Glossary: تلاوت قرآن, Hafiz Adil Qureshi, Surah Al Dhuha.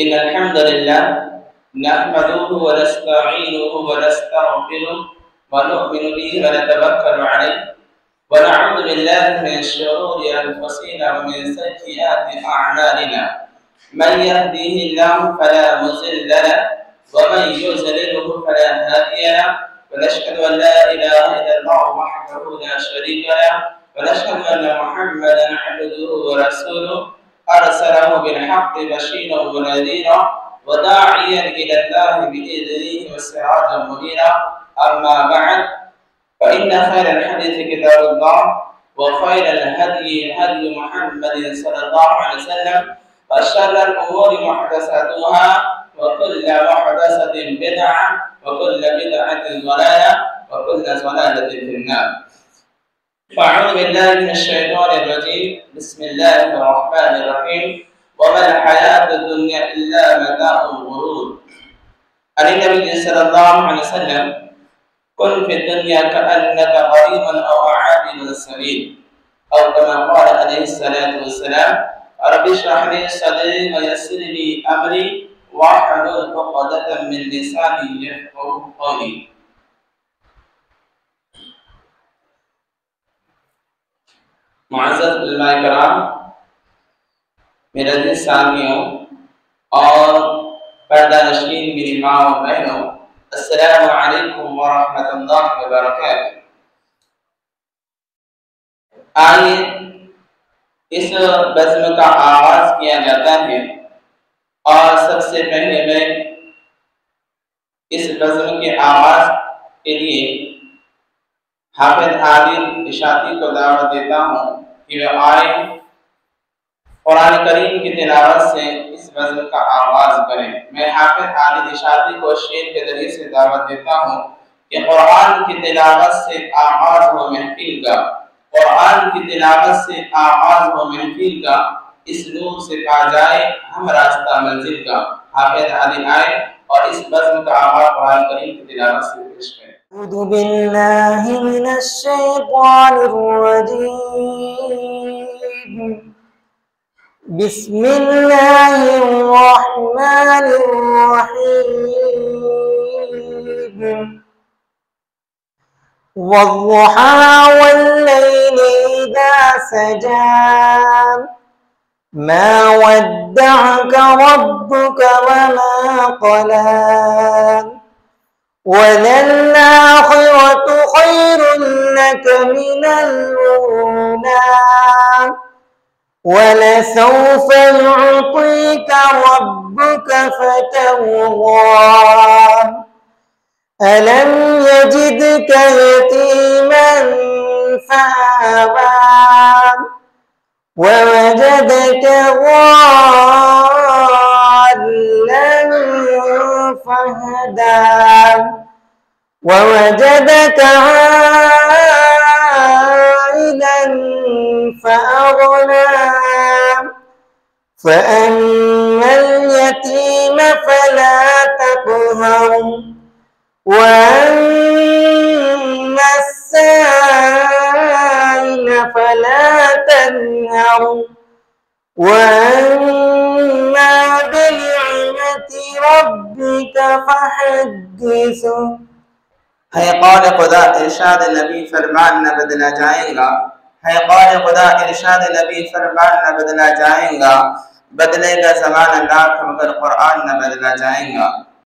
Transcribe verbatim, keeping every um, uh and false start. إن الحمد لله نحمده ونستعينه ونستغفره ونؤمن به ونتوكل عليه ونعوذ بالله من شرور أنفسنا ومن سيئات أعمالنا من يهديه الله فلا مضل له ومن يضلله فلا هادي له ونشهد أن لا إله إلا الله وحده لا شريك له ونشهد أن محمدا عبده ورسوله أرسله بالحق بشيرا ونذيرا وداعيا إلى الله بإذنه وسراجا منيرا أما بعد فإن خير الحديث كتاب الله وخير الهدي هدي محمد صلى الله عليه وسلم وشر الأمور محدثاتها وكل محدثة بدعة وكل بدعة ضلالة وكل ضلالة في النار. فأعوذ بالله من الشيطان الرجيم. بسم الله الرحمن الرحيم. وما الحياة الدنيا إلا متاع الغرور. عن النبي صلى الله عليه وسلم: كن في الدنيا كأنك غريب أو عابر سبيل، أو كما قال عليه الصلاة والسلام: رب اشرح لي صدري ويسر لي أمري واحلل عقدة من لساني يفقهوا قولي. معزز علماء کرام، میرے عزیز سامیوں اور پردہ نشین میری ماں و بہنوں، السلام علیکم ورحمۃ اللہ وبرکاتہ. آئیے اس بزم کا آغاز کیا جاتا ہے، اور سب سے پہلے میں اس بزم کے آغاز کے لیے حافظ عادل قریشی کو دعوت دیتا ہوں کہ وہ آئے قرآن کریم کی تلاوت سے اس بزم کا آغاز کریں. میں حافظ عادل قریشی کو شعر کے ذریعے سے دعوت دیتا ہوں کہ قرآن کی تلاوت سے آغاز ہو محفل کا، قرآن کی تلاوت سے آغاز ہو محفل کا، اس نور سے پا جائے ہم راستہ منزل کا. حافظ عادل آئے اور اس بزم کا آغاز قرآن کریم کی تلاوت سے پیش کریں. أعوذ بالله من الشيطان الرجيم. بسم الله الرحمن الرحيم. والضحى والليل إذا سجى، ما ودعك ربك وما قلى، وللآخرة خير لك من الأولى، ولسوف يعطيك ربك فترضى. ألم يجدك يتيما فآوى، ووجدك ضالا فهدى، ووجدك عائلا فأغنى، فأما اليتيم فلا تقهر، وأما السائل فلا تنهر، وأما بنعمة ربك فحدث. ہے قول خدا ارشاد نبی فرمان نہ بدلا جائیں گا، ہے قول خدا ارشاد نبی فرمان نہ بدلا جائیں گا، بدلے گا زمانہ لاکھ مگر قرآن نہ بدلا جائیں گا.